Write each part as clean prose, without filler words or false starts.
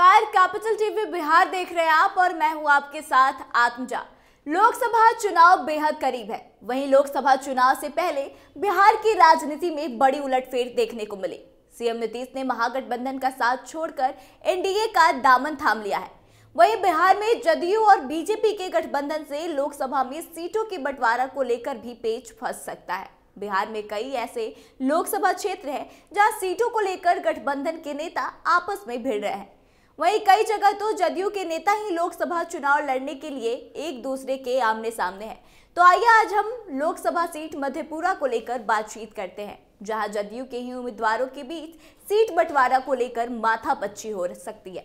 नमस्कार, capital TV Bihar देख रहे हैं आप और मैं हूं आपके साथ आत्मजा। लोकसभा चुनाव बेहद करीब है। वहीं लोकसभा चुनाव से पहले बिहार की राजनीति में बड़ी उलटफेर देखने को मिली। सीएम नीतीश ने महागठबंधन का साथ छोड़कर एनडीए का दामन थाम लिया है। वहीं बिहार में जदयू और बीजेपी के गठबंधन से लोकसभा में सीटों के बंटवारा को लेकर भी पेच फंस सकता है। बिहार में कई ऐसे लोकसभा क्षेत्र हैं जहां सीटों को लेकर गठबंधन के नेता आपस में भिड़ रहे हैं। वहीं कई जगह तो जदयू के नेता ही लोकसभा चुनाव लड़ने के लिए एक दूसरे के आमने सामने हैं। तो आइए आज हम लोकसभा सीट मधेपुरा को लेकर बातचीत करते हैं, जहां जदयू के ही उम्मीदवारों के बीच सीट बंटवारा को लेकर माथापच्ची हो सकती है।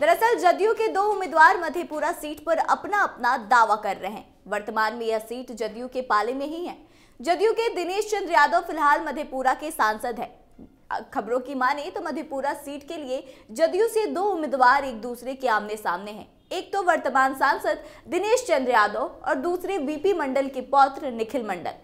दरअसल जदयू के दो उम्मीदवार मधेपुरा सीट पर अपना अपना दावा कर रहे हैं। वर्तमान में यह सीट जदयू के पाले में ही है। जदयू के दिनेश चंद्र यादव फिलहाल मधेपुरा के सांसद हैं। खबरों की माने तो मधेपुरा सीट के लिए जदयू से दो उम्मीदवार एक दूसरे के आमने सामने हैं। एक तो वर्तमान सांसद दिनेश चंद्र यादव और दूसरे बीपी मंडल के पौत्र निखिल मंडल।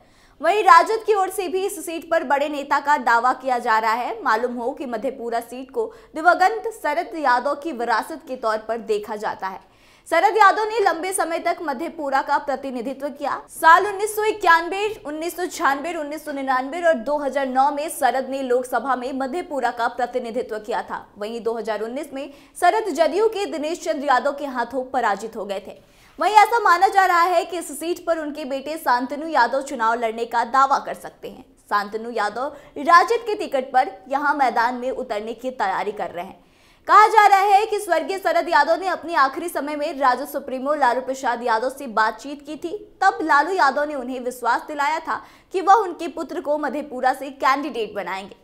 वहीं राजद की ओर से भी इस सीट पर बड़े नेता का दावा किया जा रहा है। मालूम हो कि मधेपुरा सीट को दिवंगत शरद यादव की विरासत के तौर पर देखा जाता है। शरद यादव ने लंबे समय तक मधेपुरा का प्रतिनिधित्व किया। साल 1991, 1996, 1999 और 2009 में शरद ने लोकसभा में मधेपुरा का प्रतिनिधित्व किया था। वहीं 2019 में शरद जदयू के दिनेश चंद्र यादव के हाथों पराजित हो गए थे। वहीं ऐसा माना जा रहा है कि इस सीट पर उनके बेटे शांतनु यादव चुनाव लड़ने का दावा कर सकते हैं। शांतनु यादव राजद के टिकट पर यहाँ मैदान में उतरने की तैयारी कर रहे हैं। कहा जा रहा है कि स्वर्गीय शरद यादव ने अपने आखिरी समय में राजद सुप्रीमो लालू प्रसाद यादव से बातचीत की थी। तब लालू यादव ने उन्हें विश्वास दिलाया था कि वह उनके पुत्र को मधेपुरा से कैंडिडेट बनाएंगे।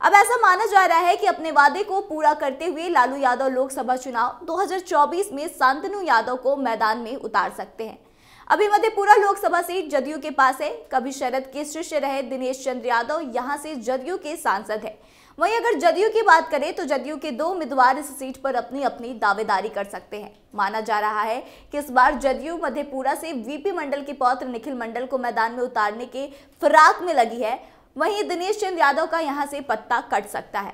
अब ऐसा माना जा रहा है कि अपने वादे को पूरा करते हुए लालू यादव लोकसभा चुनाव 2024 में शांतनु यादव को मैदान में उतार सकते हैं। अभी मधेपुरा लोकसभा सीट जदयू के पास है। कभी शरद के शिष्य रहे दिनेश चंद्र यादव यहाँ से जदयू के सांसद है। वहीं अगर जदयू की बात करें तो जदयू के दो उम्मीदवार इस सीट पर अपनी अपनी दावेदारी कर सकते हैं। माना जा रहा है कि इस बार जदयू मधेपुरा से वीपी मंडल के पौत्र निखिल मंडल को मैदान में उतारने के फिराक में लगी है। वहीं दिनेश चंद्र यादव का यहां से पत्ता कट सकता है।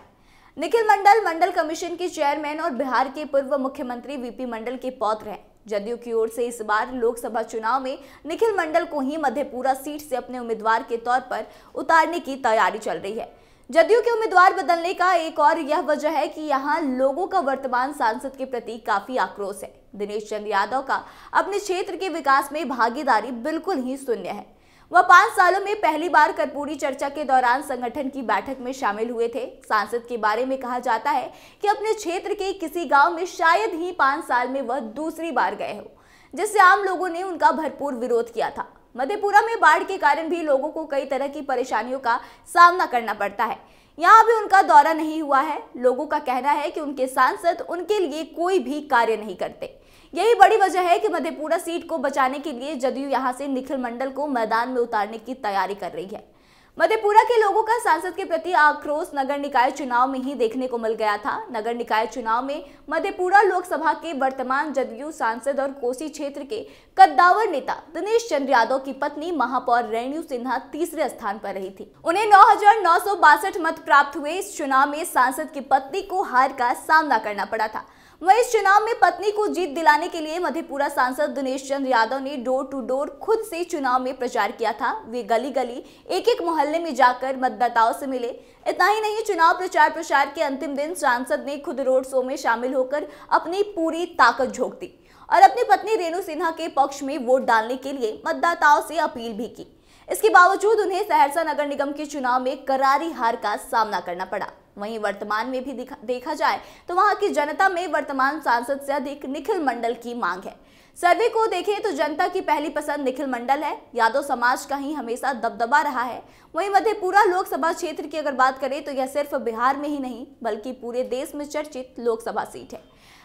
निखिल मंडल मंडल कमीशन के चेयरमैन और बिहार के पूर्व मुख्यमंत्री वीपी मंडल के पौत्र हैं। जदयू की ओर से इस बार लोकसभा चुनाव में निखिल मंडल को ही मधेपुरा सीट से अपने उम्मीदवार के तौर पर उतारने की तैयारी चल रही है। जदयू के उम्मीदवार बदलने का एक और यह वजह है कि यहाँ लोगों का वर्तमान सांसद के प्रति काफी आक्रोश है। दिनेश चंद्र यादव का अपने क्षेत्र के विकास में भागीदारी बिल्कुल ही शून्य है। वह 5 सालों में पहली बार कर्पूरी चर्चा के दौरान संगठन की बैठक में शामिल हुए थे। सांसद के बारे में कहा जाता है कि अपने क्षेत्र के किसी गाँव में शायद ही 5 साल में वह दूसरी बार गए हो, जिससे आम लोगों ने उनका भरपूर विरोध किया था। मधेपुरा में बाढ़ के कारण भी लोगों को कई तरह की परेशानियों का सामना करना पड़ता है। यहाँ भी उनका दौरा नहीं हुआ है। लोगों का कहना है कि उनके सांसद उनके लिए कोई भी कार्य नहीं करते। यही बड़ी वजह है कि मधेपुरा सीट को बचाने के लिए जदयू यहाँ से निखिल मंडल को मैदान में उतारने की तैयारी कर रही है। मधेपुरा के लोगों का सांसद के प्रति आक्रोश नगर निकाय चुनाव में ही देखने को मिल गया था। नगर निकाय चुनाव में मधेपुरा लोकसभा के वर्तमान जदयू सांसद और कोसी क्षेत्र के कद्दावर नेता दिनेश चंद्र यादव की पत्नी महापौर रेणु सिन्हा तीसरे स्थान पर रही थी। उन्हें 9,962 मत प्राप्त हुए। इस चुनाव में सांसद की पत्नी को हार का सामना करना पड़ा था। वहीं इस चुनाव में पत्नी को जीत दिलाने के लिए मधेपुरा सांसद दिनेश चंद्र यादव ने डोर टू डोर खुद से चुनाव में प्रचार किया था। वे गली गली एक मोहल्ले में जाकर मतदाताओं से मिले। इतना ही नहीं, चुनाव प्रचार के अंतिम दिन सांसद ने खुद रोड शो में शामिल होकर अपनी पूरी ताकत झोंक दी और अपनी पत्नी रेणु सिन्हा के पक्ष में वोट डालने के लिए मतदाताओं से अपील भी की। इसके बावजूद उन्हें सहरसा नगर निगम के चुनाव में करारी हार का सामना करना पड़ा। वहीं वर्तमान में भी देखा जाए तो वहां की जनता में वर्तमान सांसद से अधिक निखिल मंडल की मांग है। सर्वे को देखें तो जनता की पहली पसंद निखिल मंडल है। यादव समाज का ही हमेशा दबदबा रहा है। वहीं मधेपुरा लोकसभा क्षेत्र की अगर बात करें तो यह सिर्फ बिहार में ही नहीं बल्कि पूरे देश में चर्चित लोकसभा सीट है।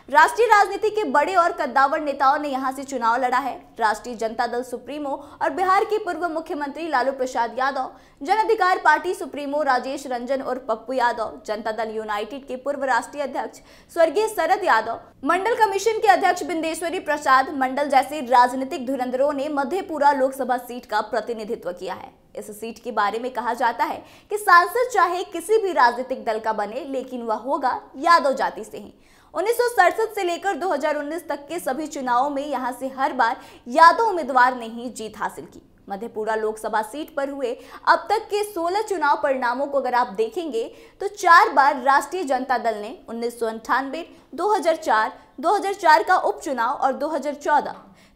राष्ट्रीय राजनीति के बड़े और कद्दावर नेताओं ने यहां से चुनाव लड़ा है। राष्ट्रीय जनता दल सुप्रीमो और बिहार के पूर्व मुख्यमंत्री लालू प्रसाद यादव, जन अधिकार पार्टी सुप्रीमो राजेश रंजन और पप्पू यादव, जनता दल यूनाइटेड के पूर्व राष्ट्रीय अध्यक्ष स्वर्गीय शरद यादव, मंडल कमीशन के अध्यक्ष बिंदेश्वरी प्रसाद मंडल जैसे राजनीतिक धुरंधरों ने मधेपुरा लोकसभा सीट का प्रतिनिधित्व किया है। इस सीट के बारे में कहा जाता है कि सांसद चाहे किसी भी राजनीतिक दल का बने, लेकिन वह होगा यादव जाति से ही। 1967 से लेकर 2019 तक के सभी चुनावों में यहां से हर बार यादव उम्मीदवार ने ही जीत हासिल की। मधेपुरा लोकसभा सीट पर हुए अब तक के 16 चुनाव परिणामों को अगर आप देखेंगे तो 4 बार राष्ट्रीय जनता दल ने 1998, 2004, 2004 का उपचुनाव और 2014,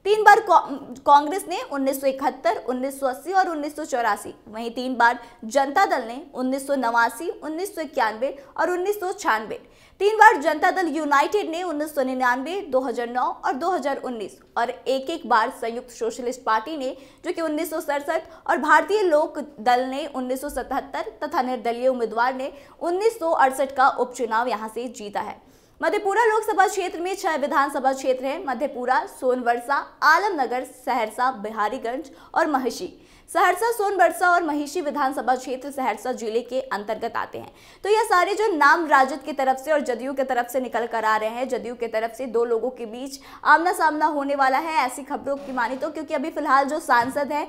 3 बार कांग्रेस ने 1971, 1980 और 1984, वहीं 3 बार जनता दल ने 1989, 1991 और 1996, 3 बार जनता दल यूनाइटेड ने 1999, 2009 और 2019 और 1-1 बार संयुक्त सोशलिस्ट पार्टी ने जो कि 1967 और भारतीय लोक दल ने 1977 तथा निर्दलीय उम्मीदवार ने 1968 का उपचुनाव यहां से जीता है। मधेपुरा लोकसभा क्षेत्र में 6 विधानसभा क्षेत्र हैं। मधेपुरा, सोनवर्षा, आलमनगर, सहरसा, बिहारीगंज और महिषी। सहरसा, सोनबरसा और महिषी विधानसभा क्षेत्र सहरसा जिले के अंतर्गत आते हैं। तो यह सारे जो नाम राजद की तरफ से और जदयू की तरफ से निकल कर आ रहे हैं, जदयू की तरफ से 2 लोगों के बीच आमना सामना होने वाला है ऐसी खबरों की मानी तो, क्योंकि अभी फिलहाल जो सांसद हैं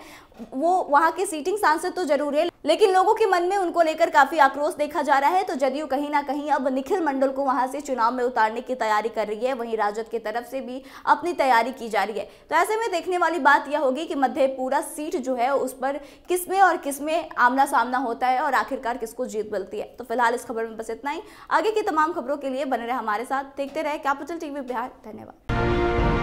वो वहाँ के सीटिंग सांसद तो जरूर है, लेकिन लोगों के मन में उनको लेकर काफी आक्रोश देखा जा रहा है। तो जदयू कहीं ना कहीं अब निखिल मंडल को वहाँ से चुनाव में उतारने की तैयारी कर रही है, वहीं राजद की तरफ से भी अपनी तैयारी की जा रही है। तो ऐसे में देखने वाली बात यह होगी कि मधेपुरा सीट जो है उस पर किसमें और किसमें आमना सामना होता है और आखिरकार किसको जीत मिलती है। तो फिलहाल इस खबर में बस इतना ही। आगे की तमाम खबरों के लिए बने रहे हमारे साथ, देखते रहे कैपिटल टीवी बिहार। धन्यवाद।